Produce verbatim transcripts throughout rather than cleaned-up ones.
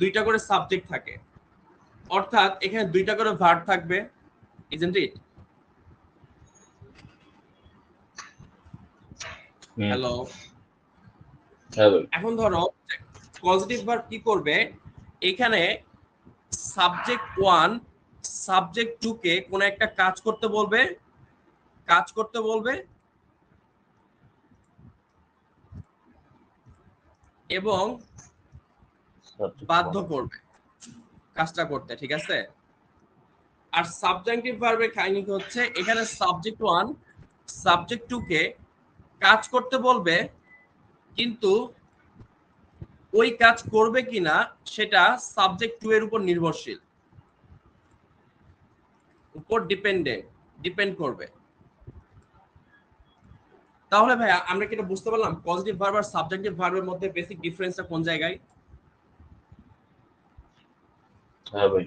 দুইটা করে সাবজেক্ট থাকে, অর্থাৎ এখানে দুইটা করে ভার্ব থাকবে, isn't it? হ্যালো হ্যালো এখন ধরো পজিটিভ ভার্ব কি করবে, এখানে সাবজেক্ট ওয়ান সাবজেক্ট টু কে কোন একটা কাজ করতে বলবে, কাজ করতে বলবে এবং বাধ্য করবে কাজটা করতে, ঠিক আছে? আর সাবজেক্টিভ ভার্বের কাহিনী হচ্ছে এখানে সাবজেক্ট ওয়ান সাবজেক্ট টু কে কাজ করতে বলবে, কিন্তু ওই কাজ করবে কিনা সেটা সাবজেক্ট টু এর উপর নির্ভরশীল, উপর ডিপেন্ডেন্ট, ডিপেন্ড করবে। তাহলে ভাইয়া আমরা কি এটা বুঝতে পারলাম পজিটিভ ভার্ব আর সাবজেক্টিভ ভার্বের মধ্যে বেসিক ডিফারেন্সটা কোন জায়গায়? হ্যাঁ ভাই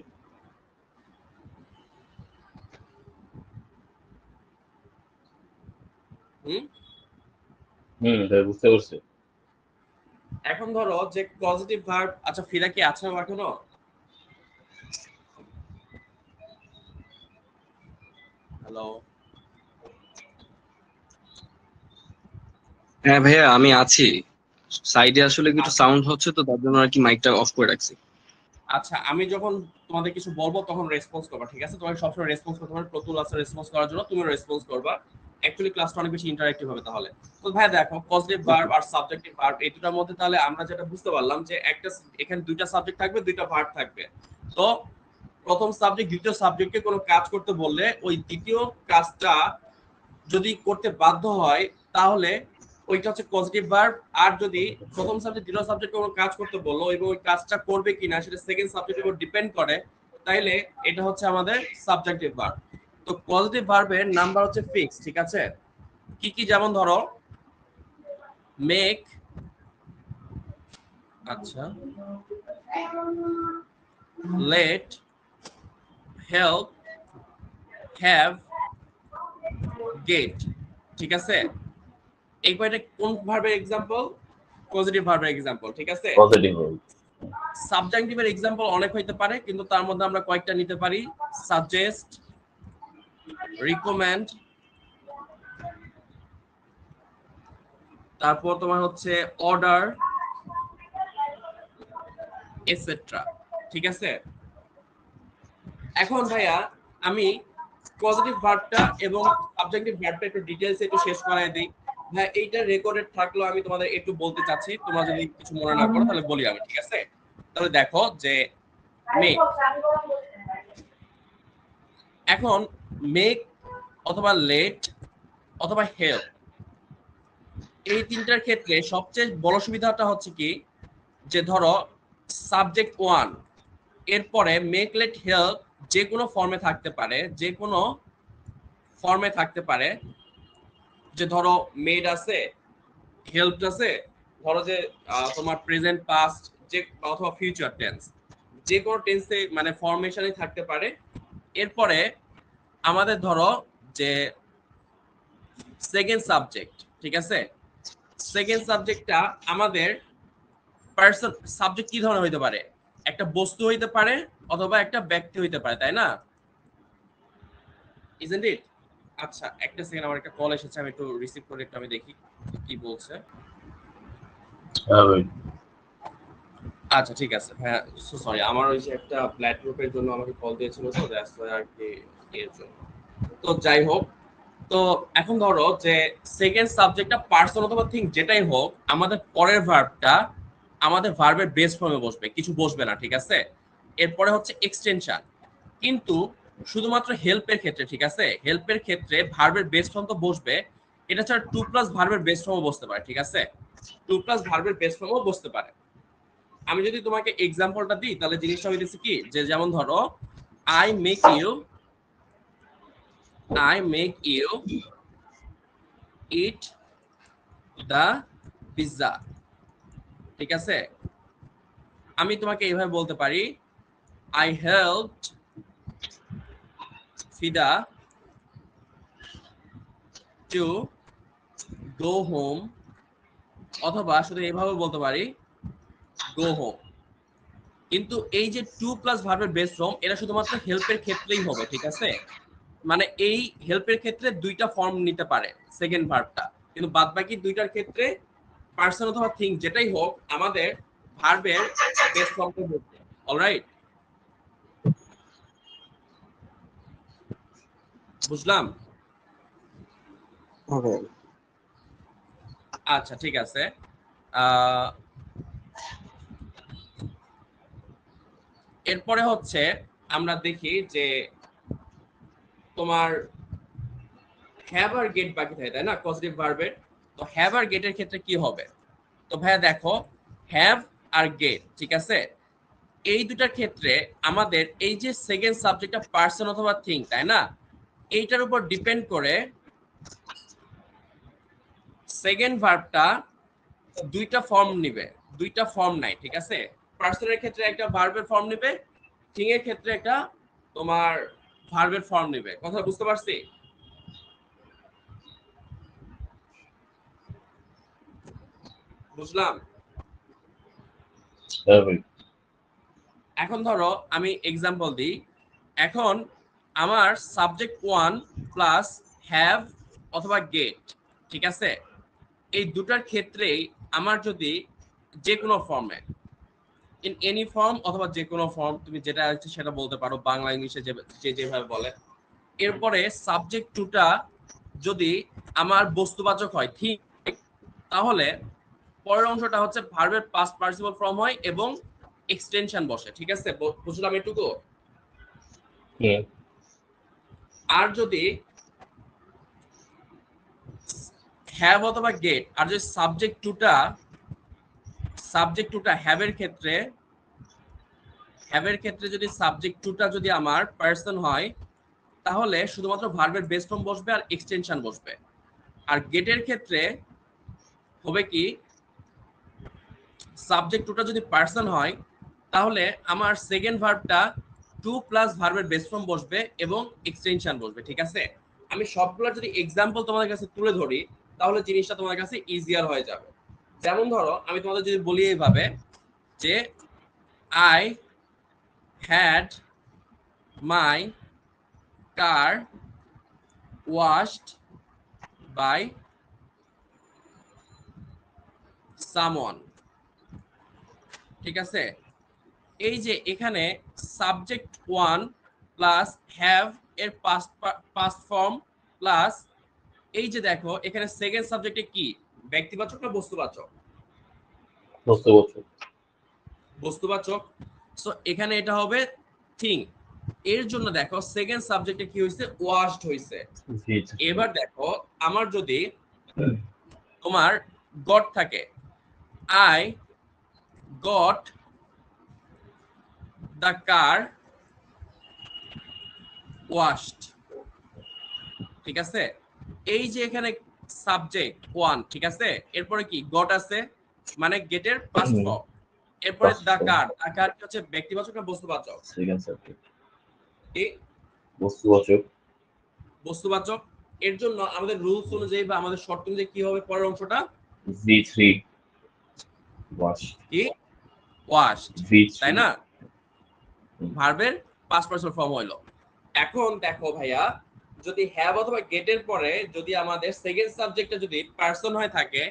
হুম হুম ভাই বুঝতে পারছি। এখন ধরো যে পজিটিভ ভার্ব, আচ্ছা ফিরা কি আছে আমার এখনো? হ্যালো হ্যাঁ ভাইয়া আমি আছি, সাইডে আসলে একটু সাউন্ড হচ্ছে তো তার জন্য আর কি মাইকটা অফ করে রাখছি। আচ্ছা আমি যখন তোমাদের কিছু বলবো তখন রেসপন্স করবা, ঠিক আছে? তোমাকে সবসময় রেসপন্স করতে হবে, প্রতুল আছে রেসপন্স করার জন্য, তুমি রেসপন্স করবা। অ্যাকচুয়ালি ক্লাসটা অনেক বেশি ইন্টারঅ্যাক্টিভ হবে তাহলে। তো ভাই দেখো পজিটিভ ভার্ব আর সাবজেক্টিভ ভার্ব এই দুটার মধ্যে তাহলে আমরা যেটা বুঝতে পারলাম যে একটা এখানে দুইটা সাবজেক্ট থাকবে, দুইটা ভার্ব থাকবে। তো প্রথম সাবজেক্ট দ্বিতীয় সাবজেক্টকে কোনো কাজ করতে বললে ওই দ্বিতীয় কাজটা যদি করতে বাধ্য হয় তাহলে ওইটা হচ্ছে পজিটিভ ভার্ব। আর যদি প্রথম সাবজেক্ট দ্বিতীয় সাবজেক্টকে কোনো কাজ করতে বললো এবং ওই কাজটা করবে কিনা সেটা সেকেন্ড সাবজেক্টের উপর ডিপেন্ড করে, তাইলে এটা হচ্ছে আমাদের সাবজেক্টিভ ভার্ব। তো পজিটিভ ভার্বের নাম্বার হচ্ছে ফিক্স, ঠিক আছে? কি কি? যেমন ধরো মেক, আচ্ছা লেট, হেল্প, হ্যাভ, গেট, ঠিক আছে? এই কয়টা কোন ভার্বের এক্সাম্পল? পজিটিভ ভার্বের এক্সাম্পল, ঠিক আছে? পজিটিভ সাবজেক্টিভের এক্সাম্পল অনেক হইতে পারে, কিন্তু তার মধ্যে আমরা কয়েকটা নিতে পারি। সাজেস্ট, recommend, তারপর তোমার হচ্ছে order, et cetera, ঠিক আছে? এখন ভাইয়া আমি পজিটিভ ভার্বটা এবং সাবজেক্টিভ ভার্বটা একটু ডিটেইলসে একটু শেষ করায় দেই। হ্যাঁ এইটা রেকর্ডেড থাকলো, আমি তোমাদের একটু বলতে চাচ্ছি, তোমরা যদি কিছু মনে না করো তাহলে বলি আমি, ঠিক আছে? তাহলে দেখো যে make, এখন মেক অথবা লেট অথবা হেল্প এই তিনটার ক্ষেত্রে সবচেয়ে বড় সুবিধাটা হচ্ছে কি, যে ধরো সাবজেক্ট ওয়ান এরপরে মেক লেট হেল্প যে কোনো ফর্মে থাকতে পারে, যে কোনো ফর্মে থাকতে পারে। যে ধরো মেড আছে, হেল্প আছে, ধরো যে তোমার প্রেজেন্ট পাস্ট যে অথবা ফিউচার টেন্স, যে কোনো টেন্সে মানে ফর্মেশনই থাকতে পারে। এরপরে আমাদের ধরো যে সেকেন্ড সাবজেক্ট, ঠিক আছে? সেকেন্ড সাবজেক্টটা আমাদের পার্সন সাবজেক্ট কি ধরনের হইতে পারে? একটা বস্তু হইতে পারে অথবা একটা ব্যক্তি হইতে পারে, তাই না? Isn't it? আচ্ছা একটা সেকেন্ড, আমার একটা কল এসেছে, আমি একটু রিসিভ করে একটু আমি দেখি কি বলছে। আচ্ছা ঠিক আছে। হ্যাঁ সো সরি, আমার ওই যে একটা ব্ল্যাক গ্রুপের জন্য আমাকে কল দিয়েছিল, তো দ্যাটস ওয়াই আর কি। তো যাই হোক, তো এখন ধরো যে সেকেন্ড সাবজেক্টটা পার্সন অথবা থিং যেটাই হোক, আমাদের পরের ভার্বটা আমাদের ভার্বের বেস ফর্মে বসবে, কিছু বসবে না, ঠিক আছে? এরপরে হচ্ছে এক্সটেনশন, কিন্তু শুধুমাত্র হেল্পের ক্ষেত্রে, ঠিক আছে? হেল্পের ক্ষেত্রে ভার্বের বেস ফর্ম তো বসবে, এটা ছাড়া টু প্লাস ভার্বের বেস ফর্মও বসতে পারে, ঠিক আছে? টু প্লাস ভার্বের বেস ফর্মও বসতে পারে। আমি যদি তোমাকে এক্সাম্পলটা দিই তাহলে জিনিসটা হইতেছে কি, যে যেমন ধরো I make you, I make you eat the pizza, ঠিক আছে? আমি তোমাকে এইভাবে বলতে পারি I helped Fida to go home, অথবা শুধু এইভাবে বলতে পারি go home, কিন্তু এই যে টু প্লাস ভার্বের বেস ফর্ম এটা শুধুমাত্র হেল্পের ক্ষেত্রেই হবে, ঠিক আছে? মানে এই হেল্পের ক্ষেত্রে দুইটা ফর্ম নিতে পারে সেকেন্ড ভার্বটা, কিন্তু বাদ বাকি দুইটার ক্ষেত্রে পার্সন অথবা থিং যেটাই হোক আমাদের ভার্বের বেস ফর্মটা হবে। অলরাইট, বুঝলাম? ওকে, আচ্ছা ঠিক আছে। এরপরে হচ্ছে আমরা দেখি যে তোমার হ্যাভ আর গেট বাকি থাকে, তাই না? পজিটিভ ভার্বের তো হ্যাভ আর গেটের ক্ষেত্রে কি হবে? তো ভাইয়া দেখো, হ্যাভ আর গেট, ঠিক আছে, এই দুটার ক্ষেত্রে আমাদের এই যে সেকেন্ড সাবজেক্টটা পার্সন অথবা থিং, তাই না, এইটার উপর ডিপেন্ড করে সেকেন্ড ভার্বটা দুইটা ফর্ম নিবে। দুইটা ফর্ম নাই, ঠিক আছে? পার্সনের ক্ষেত্রে একটা ভার্বের ফর্ম নিবে, থিং এর ক্ষেত্রে একটা তোমার ভার্বের ফর্ম নিবে। কথা বুঝতে পারছি? বুঝলাম। এখন ধরো আমি এক্সাম্পল দিই। এখন আমার সাবজেক্ট ওয়ান প্লাস হ্যাভ অথবা গেট, ঠিক আছে, এই দুটার ক্ষেত্রেই আমার যদি যে কোনো ফর্মে, ইন এনি ফর্ম অথবা যে কোনো ফর্ম তুমি যেটা আছে সেটা বলতে পারো, বাংলা ইংলিশে যে যেভাবে বলে, এরপরে সাবজেক্ট টুটা যদি আমার বস্তুবাচক হয়, ঠিক, তাহলে পরের অংশটা হচ্ছে ভার্বের পাস্ট পার্টিসিপল ফর্ম হয় এবং এক্সটেনশন বসে, ঠিক আছে? বুঝলাম এটুকু? আর যদি হ্যাভ অথবা গেট আর যদি সাবজেক্ট টুটা সাবজেক্ট টুটা হ্যাভের ক্ষেত্রে হ্যাভের ক্ষেত্রে যদি সাবজেক্ট টুটা যদি আমার পার্সন হয়, তাহলে শুধুমাত্র ভার্বের বেস ফর্ম বসবে আর এক্সটেনশন বসবে। আর গেটের ক্ষেত্রে হবে কি, সাবজেক্ট টুটা যদি পার্সন হয় তাহলে আমার সেকেন্ড ভার্বটা টু প্লাস ভার্বের বেস ফর্ম বসবে এবং এক্সটেনশন বসবে, ঠিক আছে? আমি সবগুলো যদি এক্সাম্পল তোমাদের কাছে তুলে ধরি তাহলে জিনিসটা তোমাদের কাছে ইজিয়ার হয়ে যাবে। যেমন ধরো আমি তোমাদের যদি বলি এইভাবে যে I had my car washed by someone, ঠিক আছে, এই যে এখানে সাবজেক্ট ওয়ান প্লাস হ্যাভ এর পাস্ট পাস্ট ফর্ম প্লাস এই যে দেখো এখানে সেকেন্ড সাবজেক্টে কি, ব্যক্তিবাচক না বস্তুবাচক? বস্তুবাচক। বস্তুবাচক। সো এখানে এটা হবে থিং। এর জন্য দেখো সেকেন্ড সাবজেক্টে কি হইছে, ওয়াশড হইছে। এবার দেখো আমার যদি তোমার গট থাকে, I got the car washed, ঠিক আছে, এই যে এখানে সাবজেক্ট ওয়ান, ঠিক আছে, এরপরে কি গট আছে, মানে গেটের পাস্ট ফর্ম, এরপরে দা কার, দা কার কি হচ্ছে ব্যক্তিবাচক না বস্তুবাচক? সেকেন্ড সাবজেক্ট এই বস্তুবাচক। বস্তুবাচক। এর জন্য আমাদের রুলস অনুযায়ী বা আমাদের শর্ত অনুযায়ী কি হবে পরের অংশটা? জি থ্রি ওয়াশ, কি ওয়াশ, তাই না? ভার্বের পাস্ট পার্সোনাল ফর্ম হলো। এখন দেখো ভাইয়া, যদি হ্যাভ অথবা গেটের পরে যদি আমাদের সেকেন্ড সাবজেক্টটা যদি পার্সন হয়ে থাকে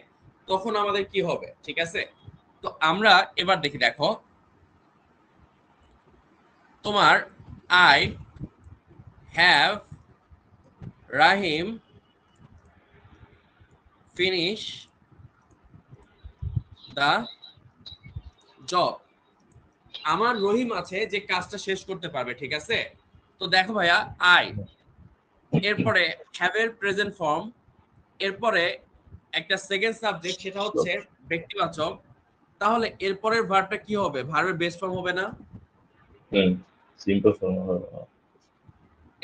তখন আমাদের কি হবে, ঠিক আছে? তো আমরা এবার দেখি, দেখো তোমার I have Rahim finish the job, আমার রহিম আছে যে কাজটা শেষ করতে পারবে, ঠিক আছে? তো দেখো ভাইয়া, আই এরপরে হ্যাভ এর প্রেজেন্ট ফর্ম, এরপরে একটা সেকেন্ড সাবজেক্ট সেটা হচ্ছে ব্যক্তিবাচক, তাহলে এরপরের ভার্বটা কি হবে? ভার্বের বেস ফর্ম হবে না, সিম্পল ফর্ম হবে।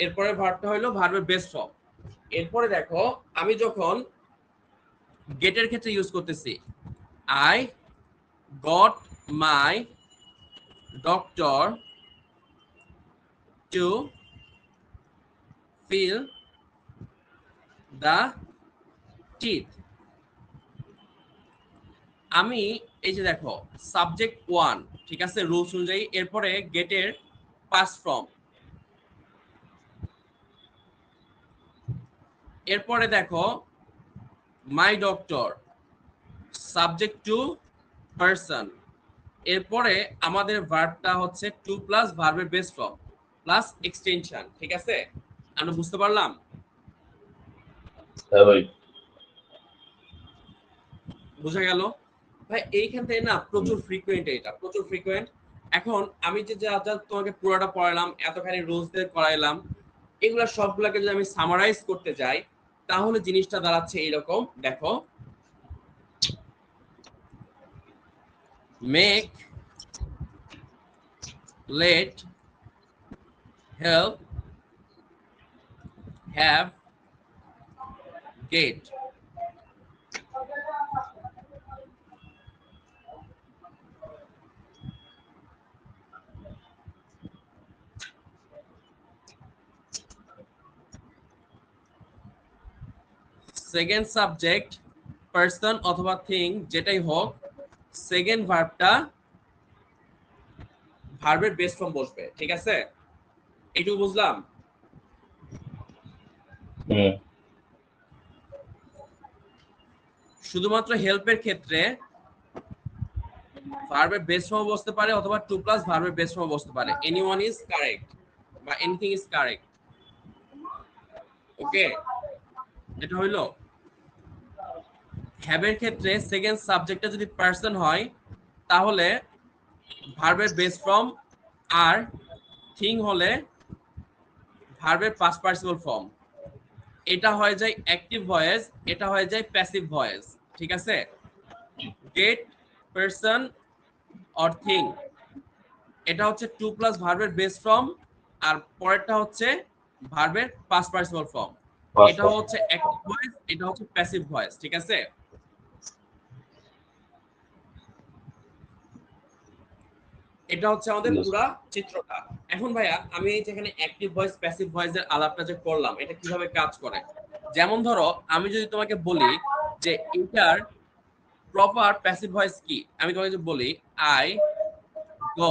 এরপরের ভার্বটা হলো ভার্বের বেস ফর্ম। এরপরে দেখো আমি যখন গেটের ক্ষেত্রে ইউজ করতেছি, I got my doctor to fill the teeth, আমি এই যে দেখো সাবজেক্ট ওয়ান, ঠিক আছে, রুলস অনুযায়ী। এরপরে গেটের পাস ফর্ম, এরপরে দেখো my doctor, subject to person. এরপরে আমাদের ভার্বটা হচ্ছে টু প্লাস ভার্বের বেস ফর্ম প্লাস এক্সটেনশন, ঠিক আছে? আমরা বুঝতে পারলাম? হ্যাঁ ভাই, বুঝা গেল ভাই? এইখান থেকে না প্রচুর ফ্রিকোয়েন্ট, এটা প্রচুর ফ্রিকোয়েন্ট। এখন আমি যে যা যা তোমাকে পুরোটা পড়ালাম, এতখানি রোজ দিয়ে করাইলাম, এগুলা সবগুলাকে যদি আমি সামারাইজ করতে যাই তাহলে জিনিসটা দাঁড়াচ্ছে এইরকম। দেখো, make, let, help, have, get. Second subject person অথবা thing যেটাই হোক, সেকেন্ড ভার্বটা ভার্বের বেস ফর্ম বসবে, ঠিক আছে? এটুকু বুঝলাম? হুম। শুধুমাত্র হেল্পের ক্ষেত্রে ভার্বের বেস ফর্ম বসতে পারে অথবা টু প্লাস ভার্বের বেস ফর্ম বসতে পারে। এনিওয়ান ইজ কারেক্ট বা এনিথিং ইজ কারেক্ট। ওকে, এটা হইলো। হ্যাবের ক্ষেত্রে সেকেন্ড সাবজেক্টটা যদি পারসন হয় তাহলে ভার্বের বেস ফর্ম, আর থিং হলে ভার্বের পাস্ট পার্টিসিপল ফর্ম। এটা হয়ে যায় অ্যাক্টিভ ভয়েস, এটা হয়ে যায় প্যাসিভ ভয়েস, ঠিক আছে? গেট, পারসন অর থিং, এটা হচ্ছে টু প্লাস ভার্বের বেস ফর্ম, আর পরেরটা হচ্ছে ভার্বের পাস্ট পার্টিসিপল ফর্ম। এটা হচ্ছে অ্যাক্টিভ ভয়েস, এটা হচ্ছে প্যাসিভ ভয়েস, ঠিক আছে? এটা হচ্ছে আমাদের পুরো চিত্রটা। এখন ভাইয়া আমি যেখানে অ্যাক্টিভ ভয়েস প্যাসিভ ভয়েসের আলাপটা যে করলাম, এটা কিভাবে কাজ করে? যেমন ধরো আমি যদি তোমাকে বলি যে এটার প্রপার প্যাসিভ ভয়েস কি, আমি তোমাকে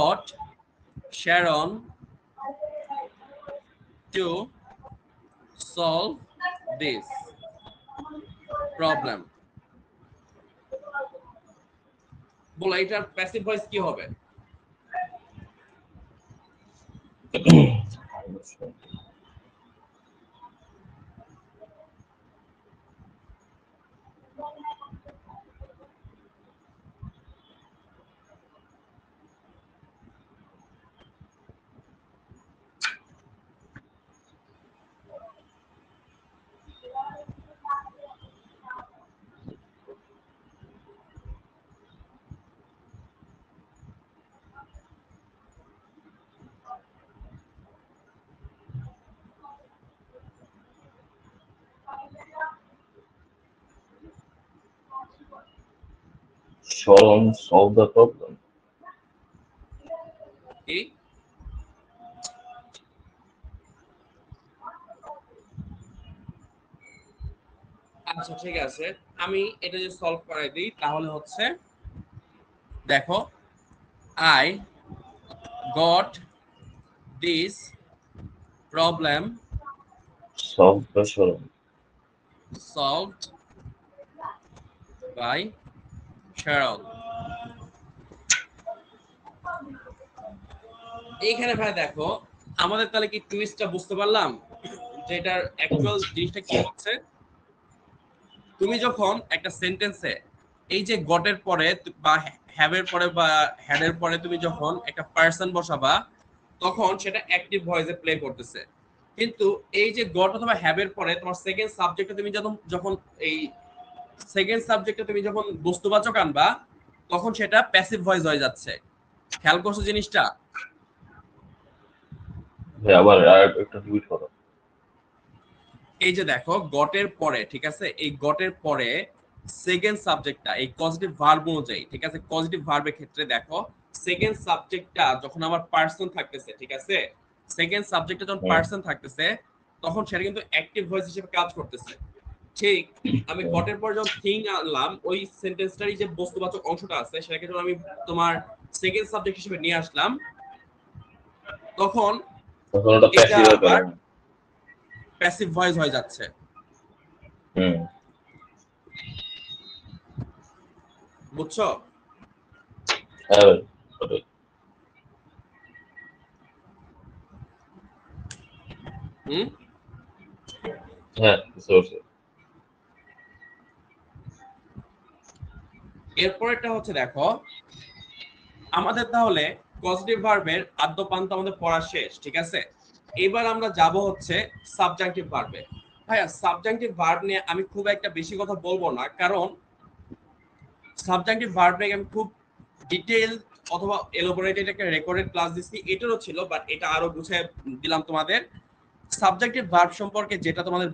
বলি I got Sharon to solve this problem. বলো এটার প্যাসিভ ভয়েস কি হবে? Sharon solve the problem. Okay. আচ্ছা ঠিক আছে, আমি এটা যদি সলভ করাই দিই তাহলে হচ্ছে, দেখো I got this problem solved by Sharon. Solved by Sharon. এইখানে ভাই দেখো আমাদের তাহলে কি টুইস্টটা বুঝতে পারলাম যে এটার অ্যাকচুয়াল জিনিসটা কি হচ্ছে? তুমি যখন একটা সেন্টেন্সে এই যে গটের পরে বা হ্যাভের পরে বা হ্যাডের পরে তুমি যখন একটা পারসন বসাবা তখন সেটা অ্যাক্টিভ ভয়েসে প্লে করতেছে, কিন্তু এই যে গট অথবা হ্যাভের পরে তোমার সেকেন্ড সাবজেক্টে তুমি যখন এই সেকেন্ড সাবজেক্টে তুমি যখন বস্তুবাচক আনবা তখন সেটা প্যাসিভ ভয়েস হয়ে যাচ্ছে। খেয়াল করছো জিনিসটা? হ্যাঁ, আবার একটা টুইট করো। এই যে দেখো গটের পরে, ঠিক আছে, এই গটের পরে সেকেন্ড সাবজেক্টটা এই পজিটিভ ভার্ব অনুযায়ী, ঠিক আছে, পজিটিভ ভার্বের ক্ষেত্রে দেখো সেকেন্ড সাবজেক্টটা যখন আমার পারসন থাকতেছে, ঠিক আছে, সেকেন্ড সাবজেক্টে যখন পারসন থাকতেছে তখন সেটা কিন্তু অ্যাক্টিভ ভয়েস হিসেবে কাজ করতেছে। সেই আমি ঘটের পর যখন থিং আনলাম ওই সেন্টেন্সটারই যে বস্তুবাচক অংশটা আছে সেটাকে যখন আমি তোমার সেকেন্ড সাবজেক্ট হিসেবে নিয়ে আসলাম তখন ওটা প্যাসিভ হয়, প্যাসিভ ভয়েস হয়ে যাচ্ছে। হুম, বুঝছো? হ্যাঁ ওকে। হুম, হ্যাঁ সোর্স। এরপরেরটা হচ্ছে দেখো আমাদের তাহলে কজেটিভ ভার্বের আদ্যপান্ত আমাদের পড়া শেষ, ঠিক আছে? এবার আমরা যাব হচ্ছে সাবজাংটিভ ভার্বে। ভাইয়া সাবজাংটিভ ভার্ব নিয়ে আমি খুব একটা বেশি কথা বলবো না, কারণ সাবজাংটিভ ভার্ব নিয়ে আমি খুব ডিটেইল অথবা এলোবোরেটেড একটা রেকর্ডেড ক্লাস দিছি, এটারও ছিল, বাট এটা আরো গুছিয়ে দিলাম তোমাদের। সাবজাংটিভ ভার্ব সম্পর্কে যেটা তোমাদের